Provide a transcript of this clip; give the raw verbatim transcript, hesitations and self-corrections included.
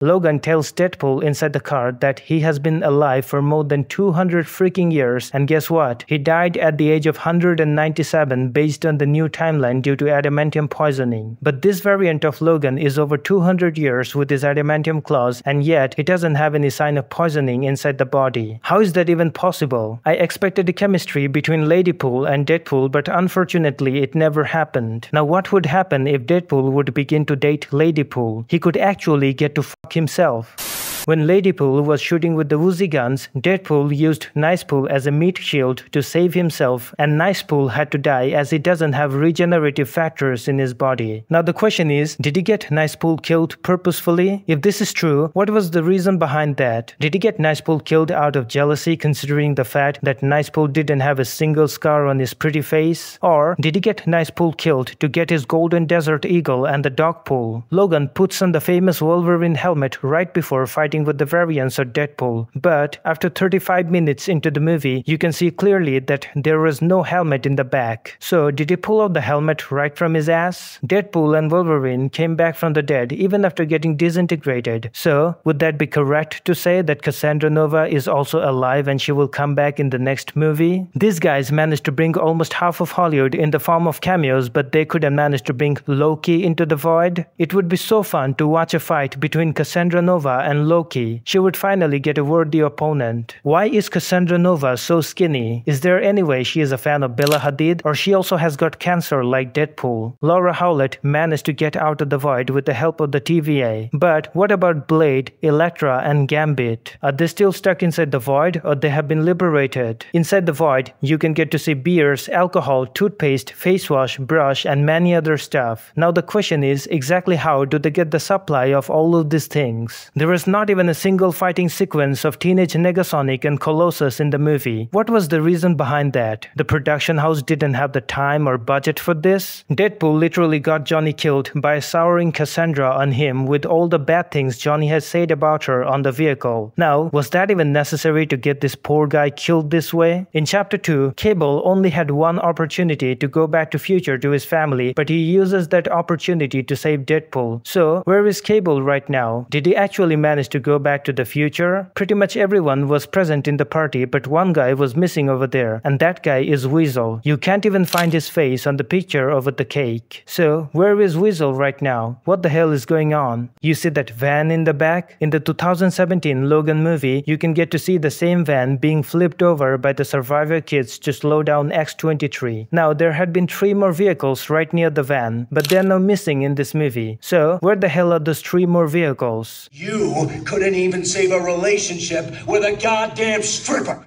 Logan tells Deadpool inside the car that he has been alive for more than two hundred freaking years, and guess what? He died at the age of one hundred ninety-seven based on the new timeline due to adamantium poisoning. But this variant of Logan is over two hundred years with his adamantium claws, and yet he doesn't have any sign of poisoning inside the body. How is that even possible? I expected a chemistry between Ladypool and Deadpool, but unfortunately it never happened. Now what would happen if Deadpool would begin to date Ladypool? He could actually get to fuck himself. When Ladypool was shooting with the Uzi guns, Deadpool used Nicepool as a meat shield to save himself, and Nicepool had to die as he doesn't have regenerative factors in his body. Now the question is, did he get Nicepool killed purposefully? If this is true, what was the reason behind that? Did he get Nicepool killed out of jealousy considering the fact that Nicepool didn't have a single scar on his pretty face? Or did he get Nicepool killed to get his golden desert eagle and the Dogpool? Logan puts on the famous Wolverine helmet right before fighting with the variants of Deadpool, but after thirty-five minutes into the movie, you can see clearly that there was no helmet in the back. So did he pull out the helmet right from his ass? Deadpool and Wolverine came back from the dead even after getting disintegrated. So would that be correct to say that Cassandra Nova is also alive and she will come back in the next movie? These guys managed to bring almost half of Hollywood in the form of cameos, but they couldn't manage to bring Loki into the void. It would be so fun to watch a fight between Cassandra Nova and Loki. She would finally get a worthy opponent. Why is Cassandra Nova so skinny? Is there any way she is a fan of Bella Hadid, or she also has got cancer like Deadpool? Laura Howlett managed to get out of the void with the help of the T V A. But what about Blade, Elektra and Gambit? Are they still stuck inside the void, or they have been liberated? Inside the void, you can get to see beers, alcohol, toothpaste, face wash, brush and many other stuff. Now the question is, exactly how do they get the supply of all of these things? There is not even a single fighting sequence of teenage Negasonic and Colossus in the movie. What was the reason behind that? The production house didn't have the time or budget for this? Deadpool literally got Johnny killed by souring Cassandra on him with all the bad things Johnny has said about her on the vehicle. Now, was that even necessary to get this poor guy killed this way? In chapter two, Cable only had one opportunity to go back to future to his family, but he uses that opportunity to save Deadpool. So, where is Cable right now? Did he actually manage to go go back to the future? Pretty much everyone was present in the party, but one guy was missing over there, and that guy is Weasel. You can't even find his face on the picture over the cake. So where is Weasel right now? What the hell is going on? You see that van in the back? In the two thousand seventeen Logan movie, you can get to see the same van being flipped over by the survivor kids to slow down X twenty-three. Now there had been three more vehicles right near the van, but they're now missing in this movie. So where the hell are those three more vehicles? You could couldn't even save a relationship with a goddamn stripper.